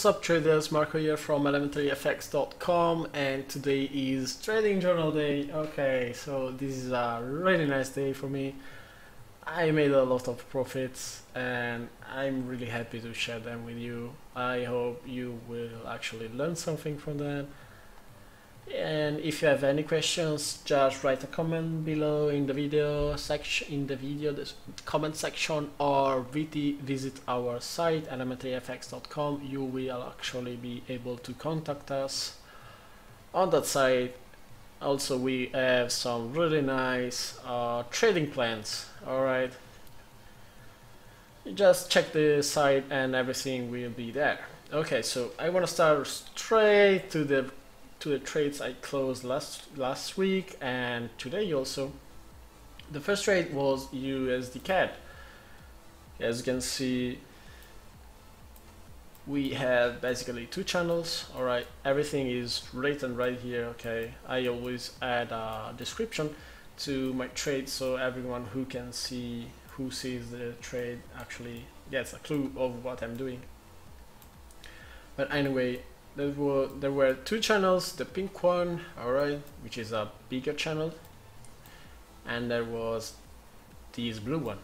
What's up traders, Marco here from ElementaryFX.com, and today is trading journal day. Okay, so this is a really nice day for me. I made a lot of profits and I'm really happy to share them with you. I hope you will actually learn something from them. And if you have any questions, just write a comment below in the video section, or visit our site elementaryfx.com. You will actually be able to contact us on that site. Also, we have some really nice trading plans. All right, just check the site and everything will be there. Okay, so I want to start straight to the trades I closed last week and today also. The first trade was USDCAD. As you can see, we have basically two channels. All right, everything is written right here. Okay, I always add a description to my trade so everyone who sees the trade actually gets a clue of what I'm doing. But anyway, there were two channels, the pink one, alright, which is a bigger channel, and there was this blue one.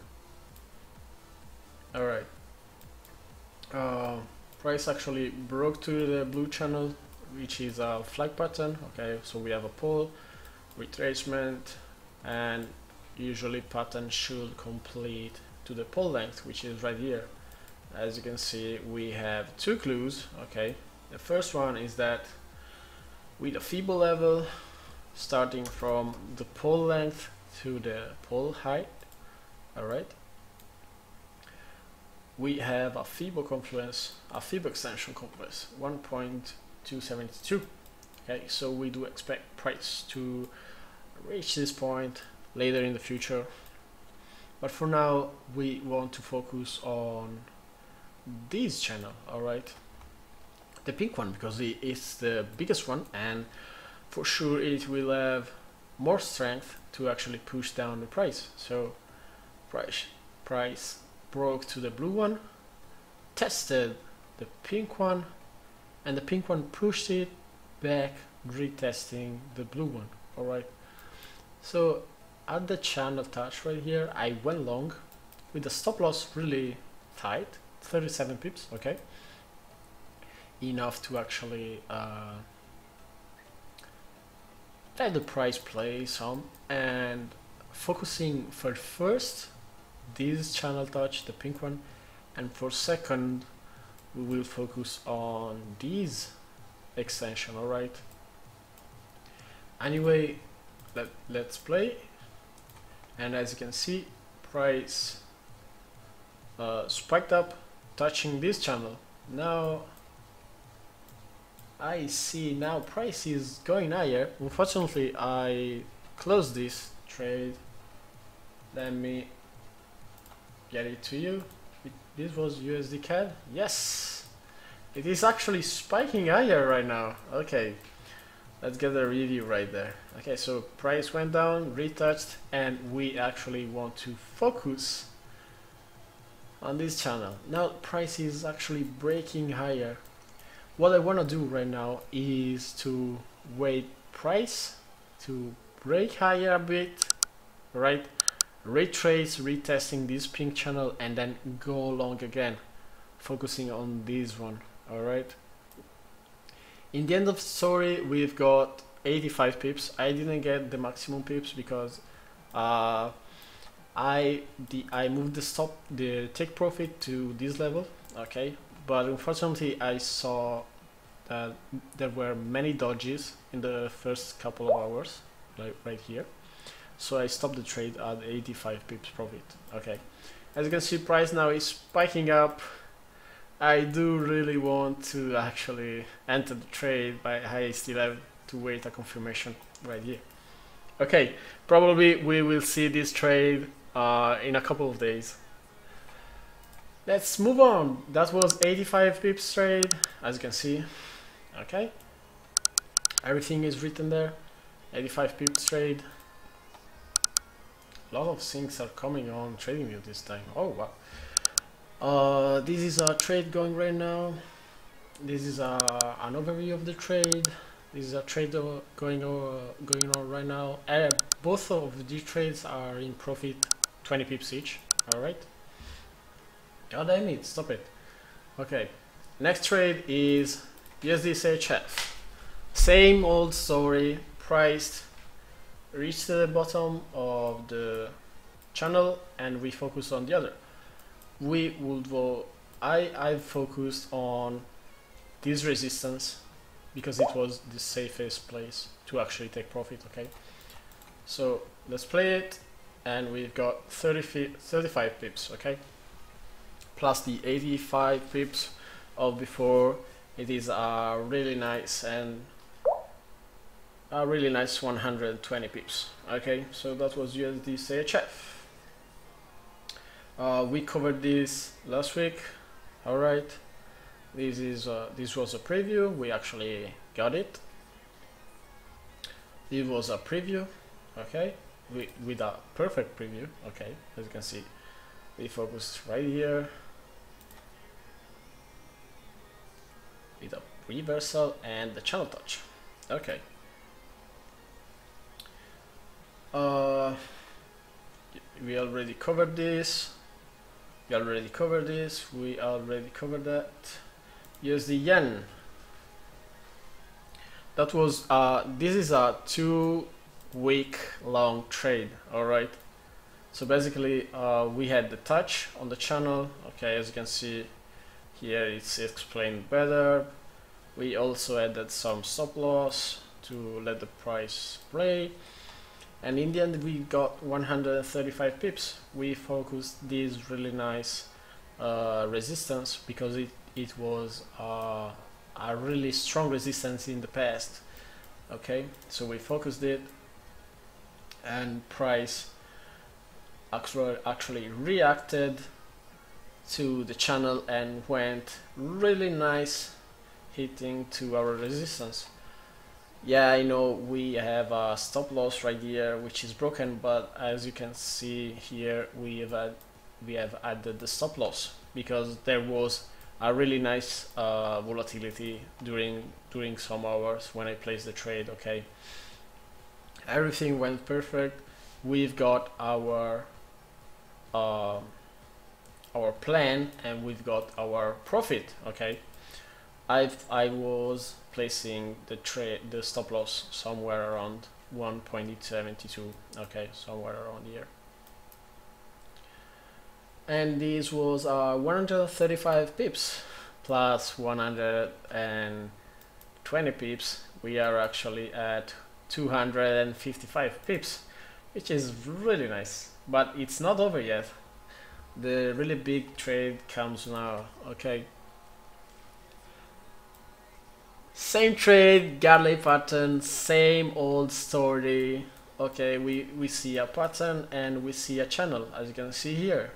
Alright, price actually broke to the blue channel, which is a flag pattern. Okay, so we have a pull, retracement, and usually pattern should complete to the pull length, which is right here. As you can see, we have two clues. Okay, the first one is that with a FIBO level starting from the pole length to the pole height, alright, we have a FIBO confluence, a FIBO extension confluence, 1.272. Okay, so we do expect price to reach this point later in the future, but for now we want to focus on this channel, alright, the pink one, because it's the biggest one and for sure it will have more strength to actually push down the price. So price broke to the blue one, tested the pink one, and the pink one pushed it back, retesting the blue one. All right, so at the channel touch right here, I went long with the stop loss really tight, 37 pips. Okay, enough to actually let the price play some, and focusing for first this channel touch, the pink one, and for second we will focus on this extension. All right, anyway, let's play, and as you can see, price spiked up touching this channel. Now I see now price is going higher. Unfortunately, I closed this trade. Let me get it to you. This was USDCAD. Yes, it is actually spiking higher right now. Okay, let's get a review right there. Okay, so price went down, retouched, and we actually want to focus on this channel. Now price is actually breaking higher. What I want to do right now is to wait price to break higher a bit, right? Retrace, retesting this pink channel, and then go long again, focusing on this one. All right. In the end of the story, we've got 85 pips. I didn't get the maximum pips because I moved the take profit to this level. Okay. But unfortunately, I saw that there were many dodges in the first couple of hours, like right here. So I stopped the trade at 85 pips profit. Okay, as you can see, price now is spiking up. I do really want to actually enter the trade, but I still have to wait a confirmation right here. Okay, probably we will see this trade in a couple of days. Let's move on. That was 85 pips trade, as you can see. Okay, everything is written there. 85 pips trade. A lot of things are coming on TradingView this time. Oh wow. This is a trade going right now. This is an overview of the trade. This is a trade going on right now. Both of these trades are in profit 20 pips each. All right. God damn it! Stop it. Okay. Next trade is USDCHF. Same old story. Priced, reached the bottom of the channel, and we focus on the other. We would I focused on this resistance because it was the safest place to actually take profit. Okay, so let's play it, and we've got 35 pips. Okay, plus the 85 pips of before. It is a really nice and a really nice 120 pips. Okay, so that was USDCHF. We covered this last week. All right, this was a preview. We actually got it. It was a preview, okay, with a perfect preview. Okay, as you can see, we focused right here with a reversal and the channel touch. Okay. We already covered this. We already covered this. We already covered that. USD yen. That was this is a 2 week long trade. All right. So basically, we had the touch on the channel. Okay, as you can see here, it's explained better. We also added some stop loss to let the price play. And in the end, we got 135 pips. We focused this really nice resistance because it was a really strong resistance in the past. Okay, so we focused it, and price actually reacted to the channel and went really nice, hitting to our resistance. Yeah, I know we have a stop loss right here which is broken, but as you can see here, we have added the stop loss because there was a really nice volatility during some hours when I placed the trade. Okay, everything went perfect. We've got our plan, and we've got our profit. Okay, I was placing the stop loss somewhere around 1.72. okay, somewhere around here, and this was 135 pips plus 120 pips. We are actually at 255 pips, which is really nice, but it's not over yet. The really big trade comes now. Okay, same trade, Gartley pattern, same old story. Okay, we see a pattern and we see a channel, as you can see here.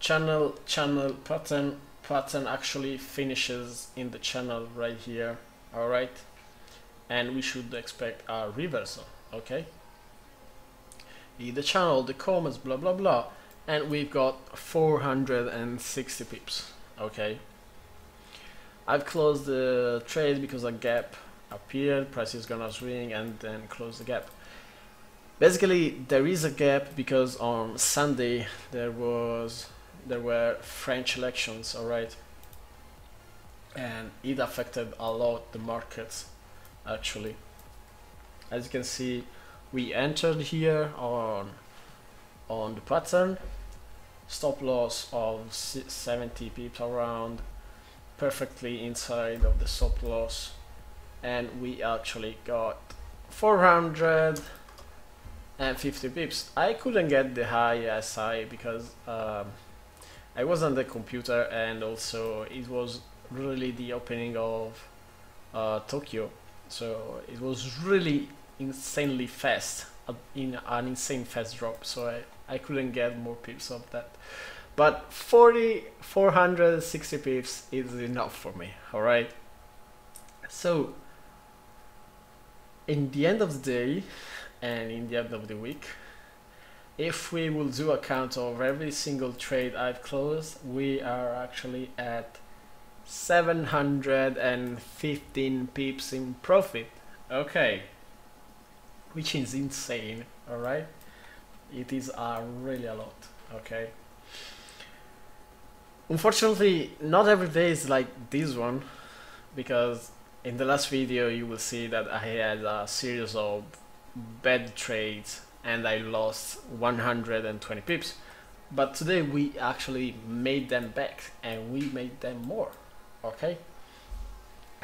Channel pattern actually finishes in the channel right here. All right, and we should expect a reversal. Okay, the channel, the commas, blah blah blah, and we've got 460 pips. Okay, I've closed the trade because a gap appeared, price is gonna swing and then close the gap. Basically, there is a gap because on Sunday there were French elections, alright, and it affected a lot the markets actually. As you can see, we entered here on the pattern, stop loss of 70 pips around, perfectly inside of the stop loss, and we actually got 450 pips. I couldn't get the high SI because I was on the computer, and also it was really the opening of Tokyo, so it was really insanely fast, in an insane fast drop, so I couldn't get more pips of that. But 460 pips is enough for me, alright? So, in the end of the day, and in the end of the week, if we will do a count of every single trade I've closed, we are actually at 715 pips in profit, okay, which is insane. All right, it is really a lot. Okay, unfortunately not every day is like this one, because in the last video you will see that I had a series of bad trades and I lost 120 pips, but today we actually made them back and we made them more. Okay,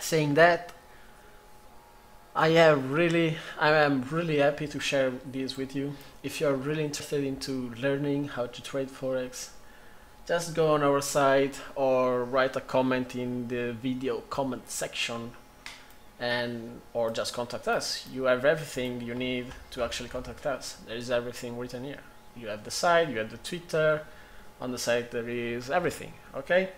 saying that, I am really happy to share this with you. If you are really interested into learning how to trade forex, just go on our site or write a comment in the video comment section, and or just contact us. You have everything you need to actually contact us. There is everything written here. You have the site, you have the Twitter, on the site there is everything. Okay,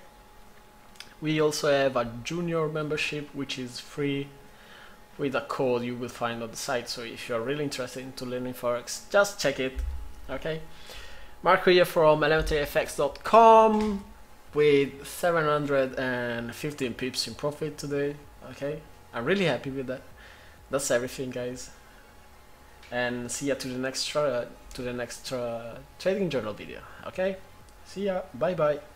we also have a junior membership which is free with a code you will find on the site. So if you are really interested into learning forex, just check it. Okay, Marco here from ElementaryFX.com with 715 pips in profit today. Okay, I'm really happy with that. That's everything, guys, and see ya to the next trading journal video. Okay, see ya, bye bye.